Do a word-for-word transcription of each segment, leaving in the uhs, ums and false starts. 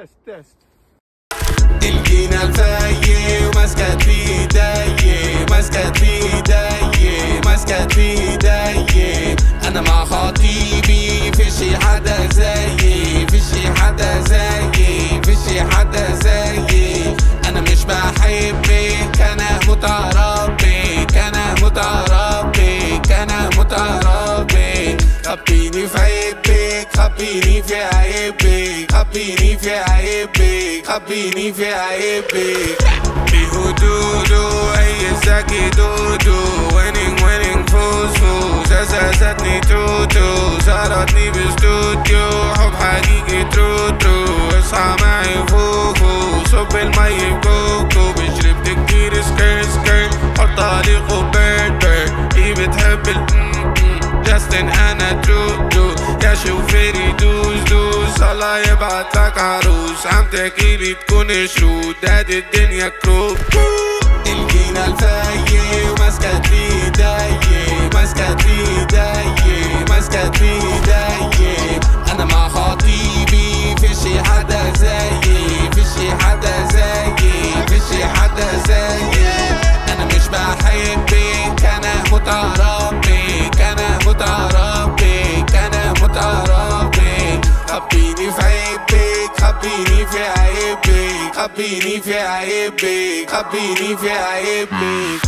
تست تست الجينا الفاية ومسكت في ايديا مسكت في ايديا مسكت في ايديا انا مع خطيبي فيش حدا زيي فيش حدا زيي فيش حدا زيي انا مش بحبك انا متربك انا متربك انا متربك خبيني في عيبك خبيني في عيبك خبيني في عيبك خبيني في عيبك بهدوده اي ساكي دودو ويننج ويننج فوز فوز ازازتني توتو زارتني باستوديو حب حقيقي تروتو اصحى معي فوقو صب المي بكوكو بشربت كتير سكر سكر حطهالي قبربر ايه بتحب ال جاستن انا ترو ترو يا شوفيري دوس دوس الله يبعت لك عروس عم تحكيلي تكون شروط داد الدنيا كروب الجينا الفاية وماسكت في ايديا ماسكت في ايديا ماسكت في ايديا انا مع خطيبي فيش حدا زيي فيش حدا زيي فيش حدا زيي انا مش بحبك انا متربك انا متربك انا متربك خبيني في عيبك خبيني في عيبك خبيني في عيبك خبيني في عيبك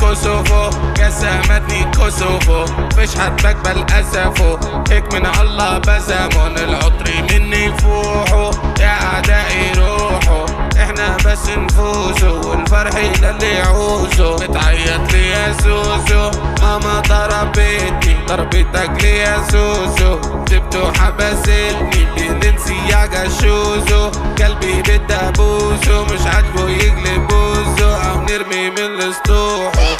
كوسوفو يا سمتني كوسوفو مفيش حد بقبل اسفو هيك من الله بزمون العطري مني فوحو يا اعدائي روحو احنا بس نفوزو والفرح للي يعوزو بتعيط لي يا زوزو ماما ضربتني ضربتك لي يا زوزو جبتو حبستني بننسي يا جشوزو قلبي بدا بوزو مش عاجبو يقلب بوزو او نرمي من السطوحو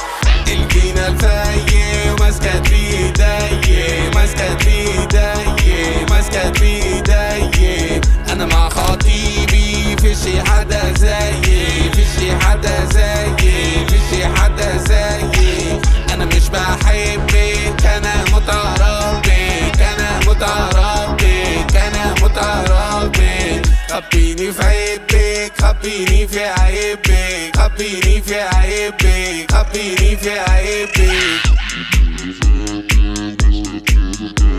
الجينا الفاية وماسكت في ايديا ماسكت في ايديا ماسكت في ايديا انا مع خطيبي فيش حدا زيي فيش حدا زيي فيش حدا زيي انا مش بحبك انا متربك انا متربك انا متربك خبيني في عيبك خبيني في عيبك خبيني في عيبك خبيني في عيبك